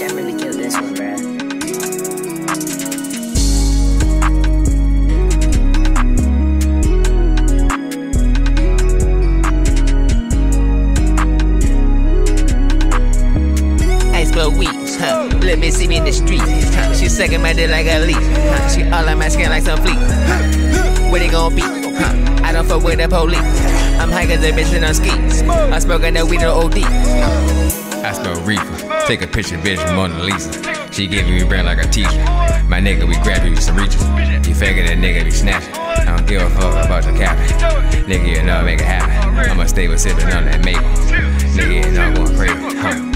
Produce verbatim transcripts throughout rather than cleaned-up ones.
shit, I'm gonna kill this one, bruh. For weeks, huh? Let me see me in the street, huh? She sucking my dick like a leaf, huh? She all on my skin like some fleek, huh? What it gon' be, huh? I don't fuck with the police. I'm high cause the bitch and I'm skis. I smoke on the weed or O D. I smell reefer. Take a picture, bitch, Mona Lisa. She giving me brand like a teacher. My nigga, we grabbing with some reaches. You figure that nigga be snatching. I don't give a fuck about the cap. Nigga, you know I make it happen. I'ma stay with sipping on that maple. Nigga, you know I'm going crazy, huh?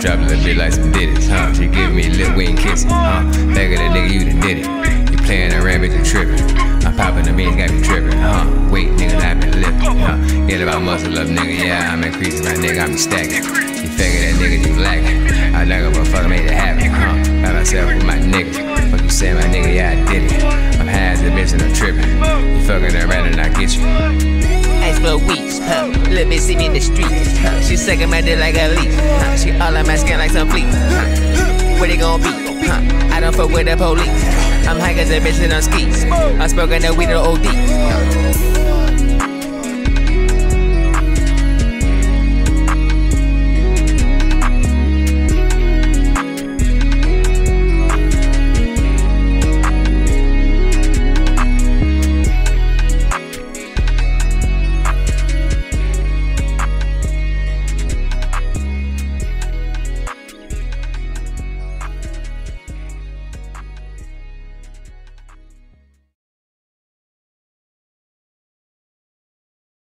Drop a little bit like some ditties, huh? She give me a lip, we ain't kissin', huh? Back of that nigga, you done did it. You playin' around, bitch, you trippin'. I'm poppin' the means, got me trippin', huh? Wait, nigga, I been lippin', huh? Get about muscle up, nigga, yeah, I'm increasing my nigga, I'm stackin'. You figure that nigga, you lackin'. I dug up a fuck, made it happen, huh? By myself with my niggas. Fuck you say, my nigga, yeah, I did it. I'm high as a bitch and I'm trippin'. You fuckin' around and I get you. For weeks, huh? Let me see me in the street, huh? She sucking my dick like a leaf, huh? She all on my skin like some fleek, huh? What it gon' be, huh? I don't fuck with the police. I'm high cause a bitch and I'm skis. I smoke on the weed or O D, huh?